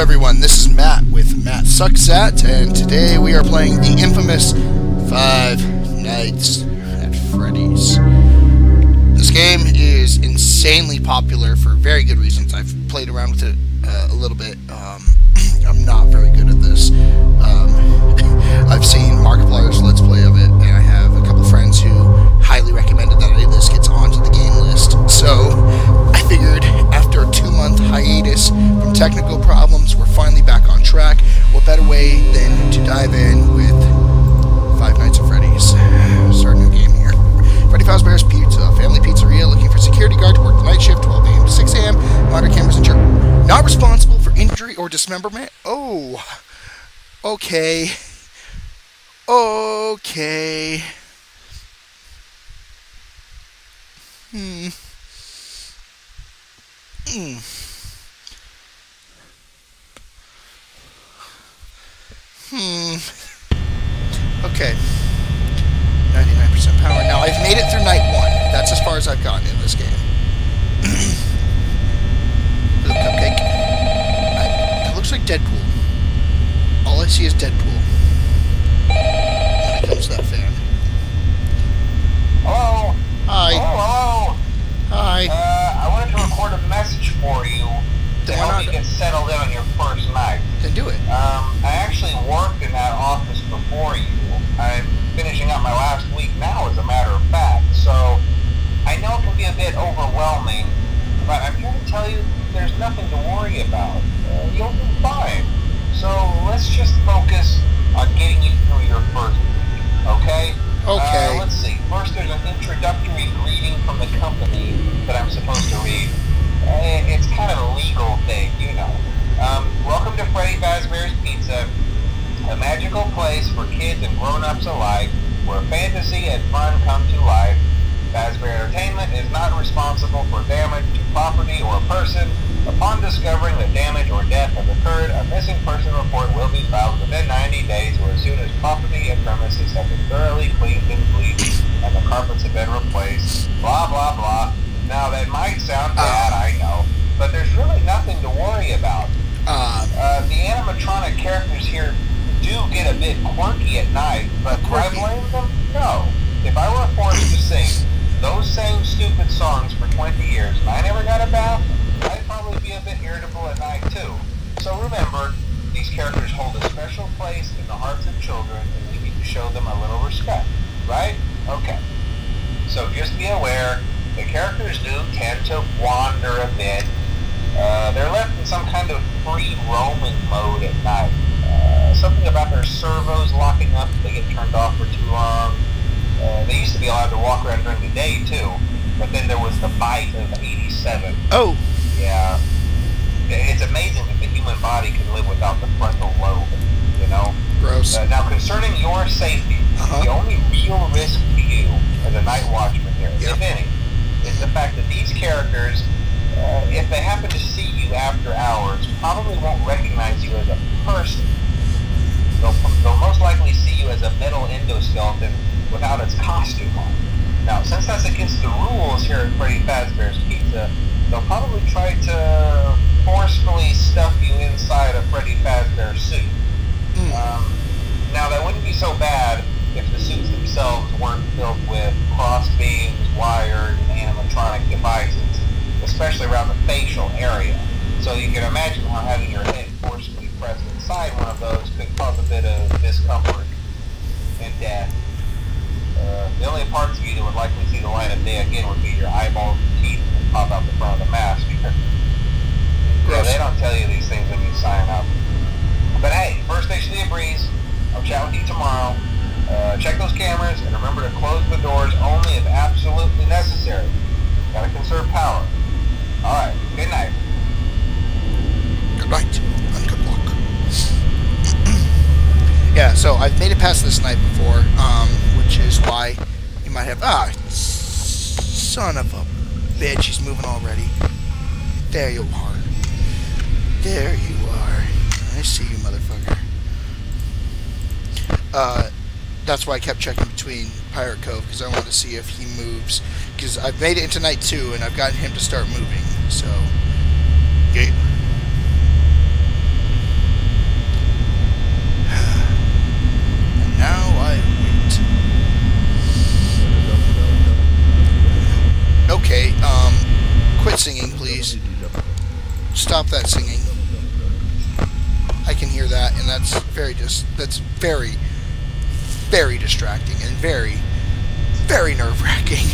Hello everyone, this is Matt with Matt Sucks At, and today we are playing the infamous Five Nights at Freddy's. This game is insanely popular for very good reasons. I've played around with it a little bit. I'm not very good at this. I've seen Markiplier's Let's Play of it, and I have a couple friends who highly recommended that this gets onto the game list. So I figured after a 2-month hiatus from technical problems, we're finally back on track. What better way than to dive in with Five Nights at Freddy's. Start a new game here. Freddy Fazbear's Pizza, family pizzeria, looking for a security guard to work the night shift, 12 a.m. to 6 a.m. Monitor cameras and journal. Not responsible for injury or dismemberment? Oh. Okay. Okay. Okay. 99% power. Now, I've made it through night one. That's as far as I've gotten in this game. Little cupcake. That looks like Deadpool. All I see is Deadpool. When it comes to that fan. Hello? Hi. Hello? Hi. I wanted to record a message for you to help you get settled in on your first night. Then do it. I actually worked in that office before you. I'm finishing up my last week now, as a matter of fact. So I know it can be a bit overwhelming, but I'm here to tell you there's nothing to worry about. You'll be fine. So let's just focus on getting you through your first week, okay? Okay. Let's see. First, there's an introductory greeting from the company that I'm supposed to read. It's kind of a legal thing, you know. Welcome to Freddy Fazbear's Pizza, a magical place for kids and grown-ups alike, where fantasy and fun come to life. Fazbear Entertainment is not responsible for damage to property or person. Upon discovering that damage or death has occurred, a missing person report will be filed within 90 days or as soon as property and premises have been thoroughly cleaned and bleached and the carpets have been replaced. Blah, blah, blah. Now, that might sound bad, I know, but there's really nothing to worry about. The animatronic characters here do get a bit quirky at night, but do I blame them? No. If I were forced to sing those same stupid songs for 20 years and I never got a bath, I'd probably be a bit irritable at night too. So remember, these characters hold a special place in the hearts of children and we need to show them a little respect, right? Okay. So just be aware, the characters do tend to wander a bit. They're left in some kind of free roaming mode at night. Something about their servos locking up if they get turned off for too long. They used to be allowed to walk around during the day too, but then there was the bite of 87. Oh. Yeah. It's amazing that the human body can live without the frontal lobe, you know? Gross. Now, concerning your safety, the only real risk to you as a night watchman here, if any, is the fact that these characters, if they happen to see you after hours, probably won't recognize you as a person. They'll most likely see you as a metal endoskeleton without its costume on. Now, since that's against the rules here at Freddy Fazbear's Pizza, they'll probably try to forcefully stuff you inside a Freddy Fazbear suit. Now, that wouldn't be so bad if the suits themselves weren't filled with crossbeams, wires, and animatronic devices, especially around the facial area. So you can imagine how having your head forcefully pressed inside one of those could cause a bit of discomfort and death. The only parts of you that would likely see the light of day again would be your eyeballs and teeth that pop out the front of the mask. Yeah, they don't tell you these things when you sign up. But hey, first station of the breeze. I'll chat with you tomorrow. Check those cameras and remember to close the doors only if absolutely necessary. Gotta conserve power. Alright, good night. Good night. And good luck. Yeah, so I've made it past this night before. Which is why you might have... Ah, son of a bitch, he's moving already. There you are. There you are. I see you, motherfucker. That's why I kept checking between Pirate Cove, because I wanted to see if he moves. Because I've made it into night two, and I've gotten him to start moving, so... Okay. Stop that singing. I can hear that, and that's very, very distracting and very nerve-wracking.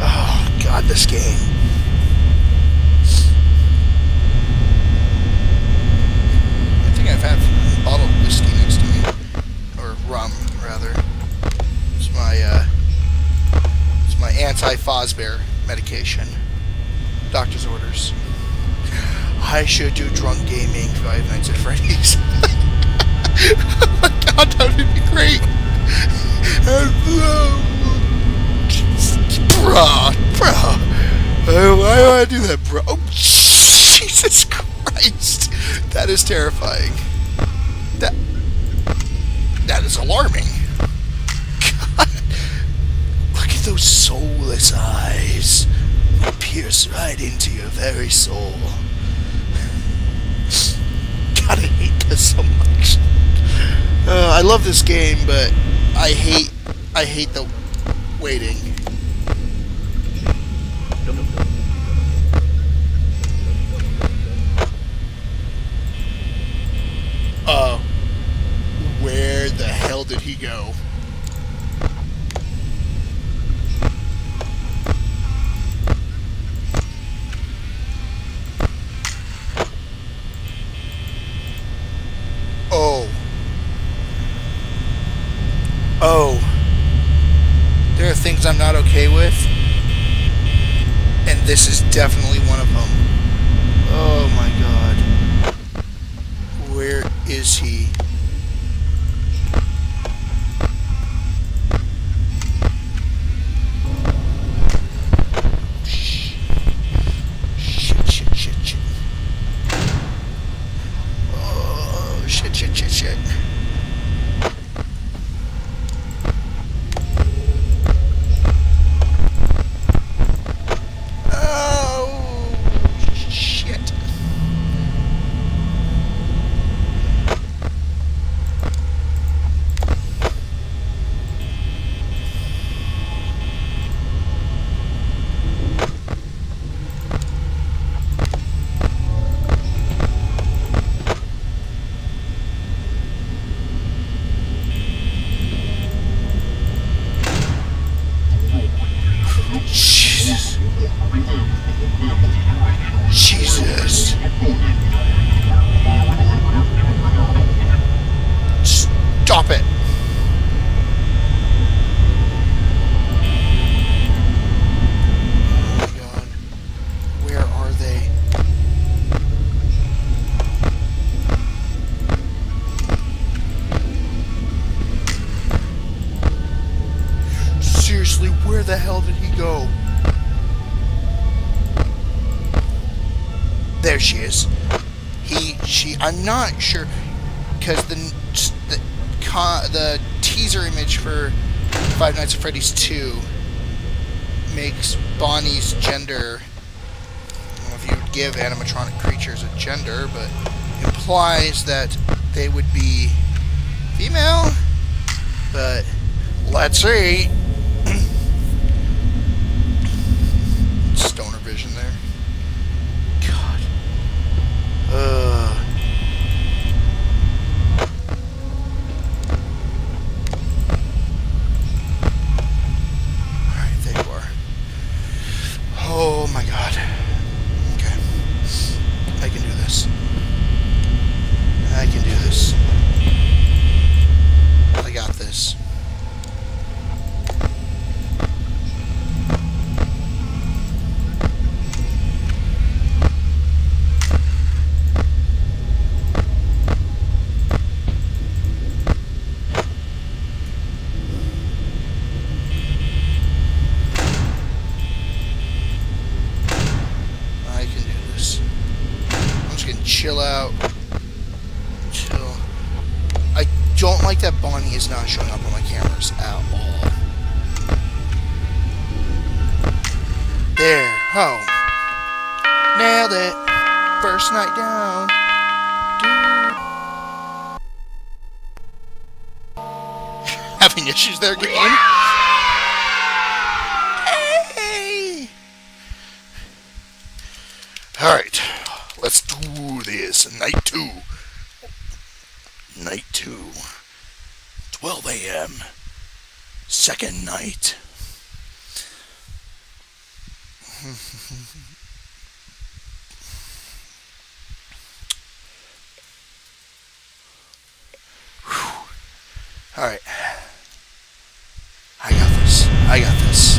Oh God, this game. I think I've had a bottle of whiskey next to me, or rum rather. It's my anti-Fazbear medication. Doctor's orders. I should do drunk gaming Five Nights at Freddy's. Oh my God, that would be great. Bruh. Why do I do that, bro? Oh, Jesus Christ. That is terrifying. That is alarming. God. Look at those soulless eyes. They pierce right into your very soul. God, I hate this so much. I love this game, but I hate the waiting. Where the hell did he go? There are things I'm not okay with, and this is definitely one of them. Oh my God. Where is he? Shit. Oh, shit. Jesus. Stop it. Oh my God. Where are they? Seriously, where the hell did he go? There she is. I'm not sure, because the teaser image for Five Nights at Freddy's 2 makes Bonnie's gender. I don't know if you would give animatronic creatures a gender, but implies that they would be female. But let's see. Stoner vision there. Alright, there you are. Oh my God. Okay. I can do this. I got this. Chill out. Chill. I don't like that Bonnie is not showing up on my cameras at all. There. Home. Nailed it. First night down. Having issues there, game? Hey! Let's do this. Night 2. Night 2. 12 a.m. Second night. Alright. I got this. I got this.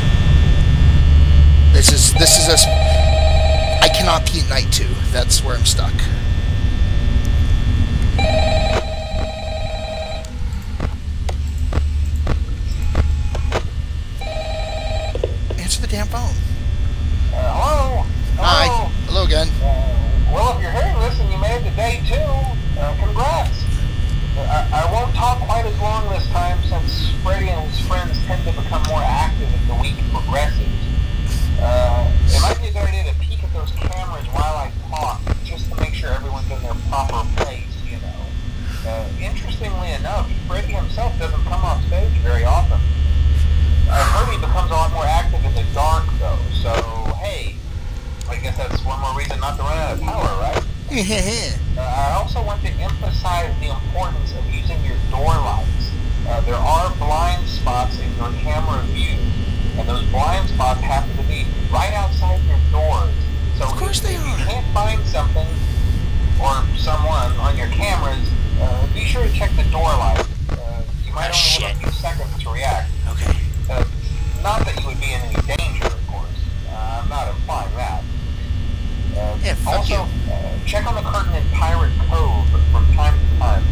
This is us. I cannot be at night 2. That's where I'm stuck. Answer the damn phone. Hello? Hi. Hello again. Well, if you're hearing this and you made it to day 2, congrats. I won't talk quite as long this time since Freddy and his friends tend to become more active as the week progresses. It might be a good idea to peek at those cameras while I talk, just to make sure everyone's in their proper place, you know. Interestingly enough, Freddy himself doesn't come off stage very often. I've heard he becomes a lot more active in the dark, though, so, hey, I guess that's one more reason not to run out of power, right? I also want to emphasize the importance of using your door lights. There are blind spots in your camera view, and those blind spots happen to be right outside your doors. So of course they are. If you can't find something or someone on your cameras, be sure to check the door light. You might only have a few seconds to react. Okay. Not that you would be in any danger, of course. I'm not implying that. Yeah, also, check on the curtain in Pirate Cove from time to time.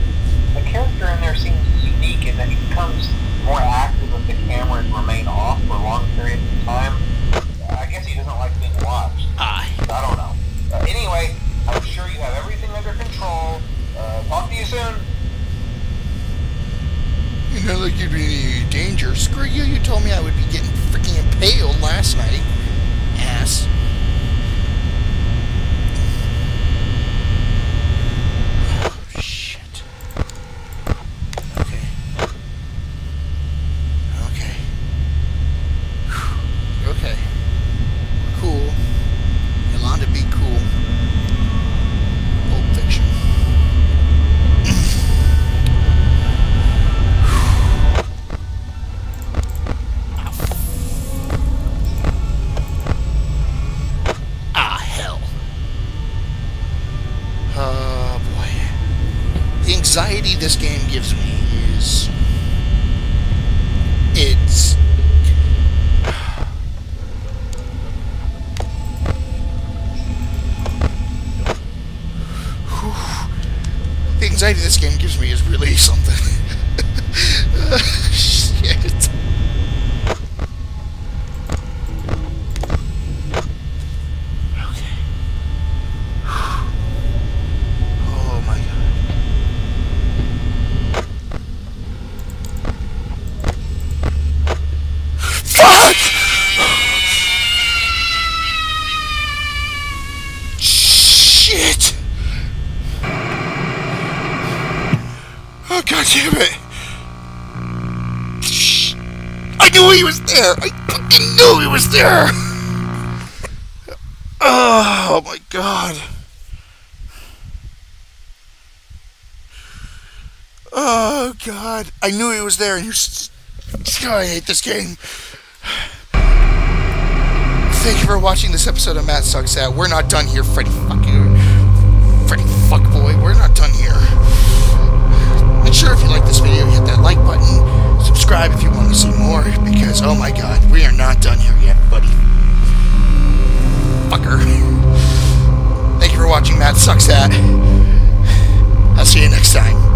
The character in there seems unique in that he becomes more active if the cameras remain off for long periods of time. I guess he doesn't like being watched. I don't know. Anyway, I'm sure you have everything under control. Talk to you soon. You know, like you'd be in danger. Screw you, you told me I would be getting freaking impaled last night. Ass. Anxiety this game gives me is the anxiety this game gives me is really something. Shit. There. Oh my God. Oh God. I knew he was there. And I hate this game. Thank you for watching this episode of Matt Sucks At. We're not done here, Freddy Fuckboy. We're not done here. Make sure if you like this video, hit that like button. Subscribe if you want to see more, because oh my God, we are not done here yet, buddy. Fucker. Thank you for watching Matt Sucks At. I'll see you next time.